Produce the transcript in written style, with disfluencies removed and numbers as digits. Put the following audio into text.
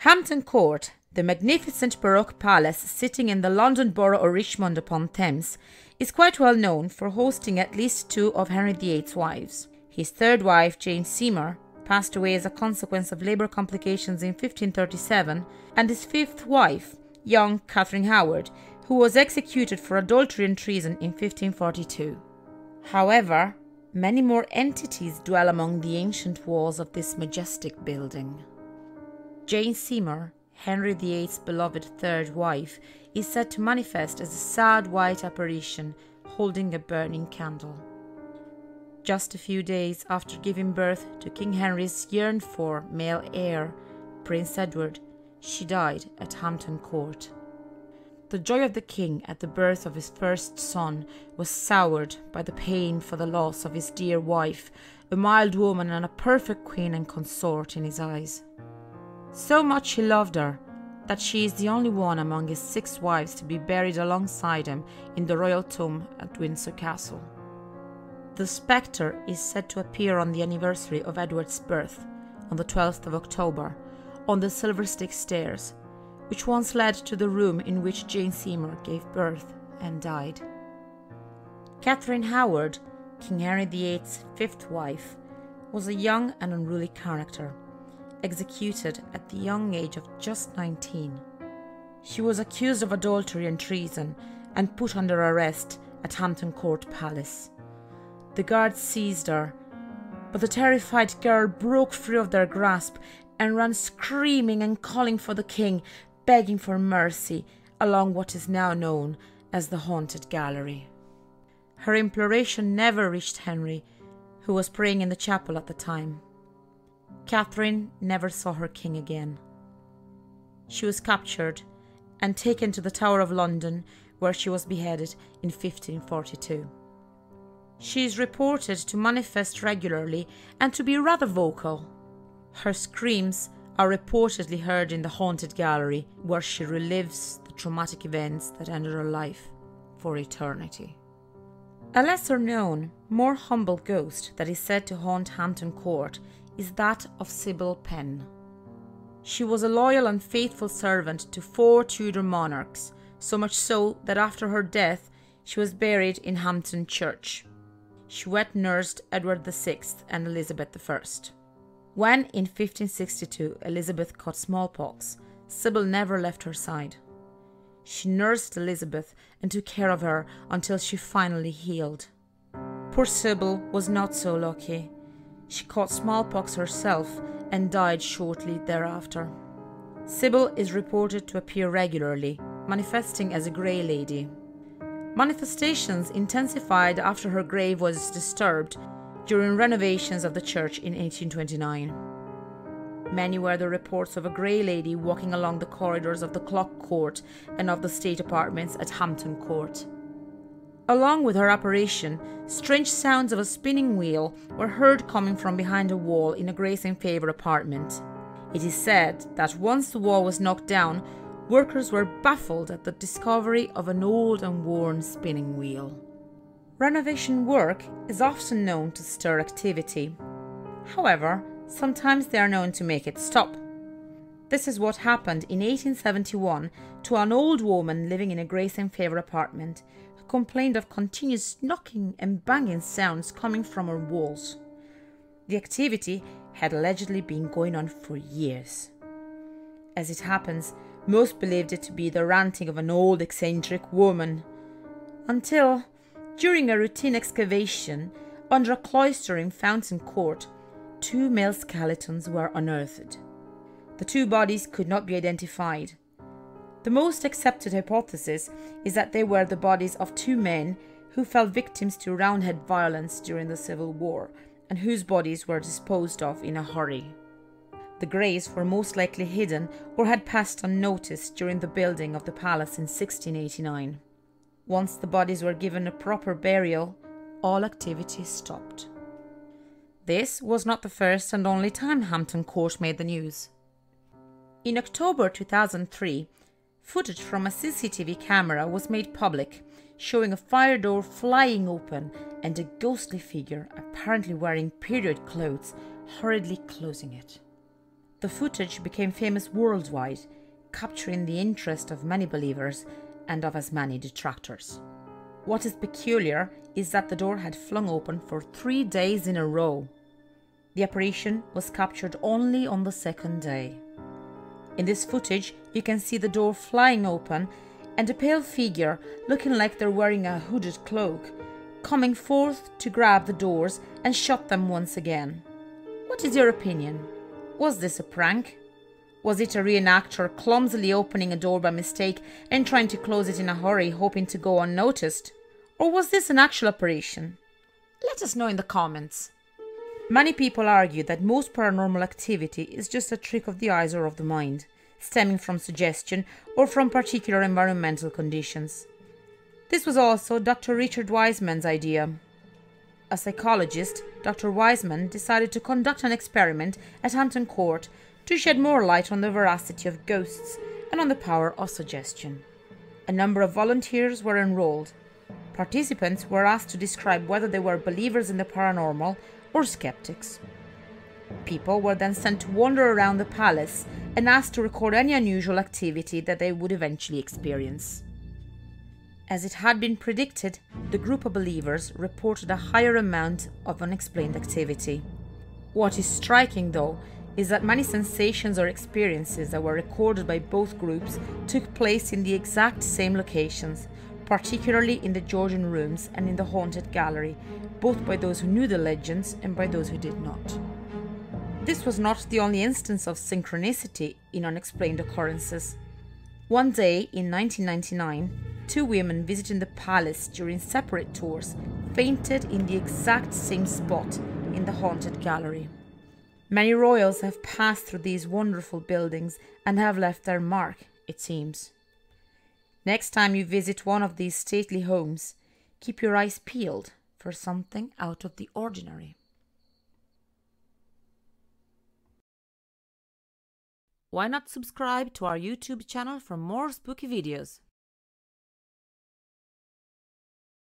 Hampton Court, the magnificent Baroque palace sitting in the London borough of Richmond upon Thames, is quite well known for hosting at least two of Henry VIII's wives. His third wife, Jane Seymour, passed away as a consequence of labour complications in 1537, and his fifth wife, young Catherine Howard, who was executed for adultery and treason in 1542. However, many more entities dwell among the ancient walls of this majestic building. Jane Seymour, Henry VIII's beloved third wife, is said to manifest as a sad white apparition holding a burning candle. Just a few days after giving birth to King Henry's yearned-for male heir, Prince Edward, she died at Hampton Court. The joy of the king at the birth of his first son was soured by the pain for the loss of his dear wife, a mild woman and a perfect queen and consort in his eyes. So much he loved her, that she is the only one among his six wives to be buried alongside him in the royal tomb at Windsor Castle. The spectre is said to appear on the anniversary of Edward's birth, on the 12th of October, on the Silverstick stairs, which once led to the room in which Jane Seymour gave birth and died. Catherine Howard, King Henry VIII's fifth wife, was a young and unruly character, executed at the young age of just 19. She was accused of adultery and treason and put under arrest at Hampton Court Palace. The guards seized her, but the terrified girl broke free of their grasp and ran screaming and calling for the king, begging for mercy along what is now known as the Haunted Gallery. Her imploration never reached Henry, who was praying in the chapel at the time. Catherine never saw her king again. She was captured and taken to the Tower of London, where she was beheaded in 1542. She is reported to manifest regularly and to be rather vocal. Her screams are reportedly heard in the Haunted Gallery, where she relives the traumatic events that ended her life for eternity. A lesser-known, more humble ghost that is said to haunt Hampton Court is that of Sybil Penn. She was a loyal and faithful servant to four Tudor monarchs, so much so that after her death she was buried in Hampton Church. She wet-nursed Edward VI and Elizabeth I. When, in 1562, Elizabeth caught smallpox, Sybil never left her side. She nursed Elizabeth and took care of her until she finally healed. Poor Sybil was not so lucky. She caught smallpox herself and died shortly thereafter. Sybil is reported to appear regularly, manifesting as a grey lady. Manifestations intensified after her grave was disturbed during renovations of the church in 1829. Many were the reports of a grey lady walking along the corridors of the Clock Court and of the State Apartments at Hampton Court. Along with her apparition, strange sounds of a spinning wheel were heard coming from behind a wall in a Grace and Favor apartment. It is said that once the wall was knocked down, workers were baffled at the discovery of an old and worn spinning wheel. Renovation work is often known to stir activity. However, sometimes they are known to make it stop. This is what happened in 1871 to an old woman living in a Grace and Favor apartment, complained of continuous knocking and banging sounds coming from her walls. The activity had allegedly been going on for years. As it happens, most believed it to be the ranting of an old eccentric woman, until, during a routine excavation under a cloister in Fountain Court, two male skeletons were unearthed. The two bodies could not be identified. The most accepted hypothesis is that they were the bodies of two men who fell victims to Roundhead violence during the Civil War and whose bodies were disposed of in a hurry. The graves were most likely hidden or had passed unnoticed during the building of the palace in 1689. Once the bodies were given a proper burial, all activity stopped. This was not the first and only time Hampton Court made the news. In October 2003, footage from a CCTV camera was made public, showing a fire door flying open and a ghostly figure, apparently wearing period clothes, hurriedly closing it. The footage became famous worldwide, capturing the interest of many believers and of as many detractors. What is peculiar is that the door had flung open for 3 days in a row. The apparition was captured only on the second day. In this footage, you can see the door flying open and a pale figure, looking like they're wearing a hooded cloak, coming forth to grab the doors and shut them once again. What is your opinion? Was this a prank? Was it a reenactor clumsily opening a door by mistake and trying to close it in a hurry, hoping to go unnoticed? Or was this an actual apparition? Let us know in the comments. Many people argue that most paranormal activity is just a trick of the eyes or of the mind, stemming from suggestion or from particular environmental conditions. This was also Dr. Richard Wiseman's idea. A psychologist, Dr. Wiseman decided to conduct an experiment at Hampton Court to shed more light on the veracity of ghosts and on the power of suggestion. A number of volunteers were enrolled. Participants were asked to describe whether they were believers in the paranormal or skeptics. People were then sent to wander around the palace and asked to record any unusual activity that they would eventually experience. As it had been predicted, the group of believers reported a higher amount of unexplained activity. What is striking, though, is that many sensations or experiences that were recorded by both groups took place in the exact same locations, particularly in the Georgian rooms and in the Haunted Gallery, both by those who knew the legends and by those who did not. This was not the only instance of synchronicity in unexplained occurrences. One day in 1999, two women visiting the palace during separate tours fainted in the exact same spot in the Haunted Gallery. Many royals have passed through these wonderful buildings and have left their mark, it seems. Next time you visit one of these stately homes, keep your eyes peeled for something out of the ordinary. Why not subscribe to our YouTube channel for more spooky videos?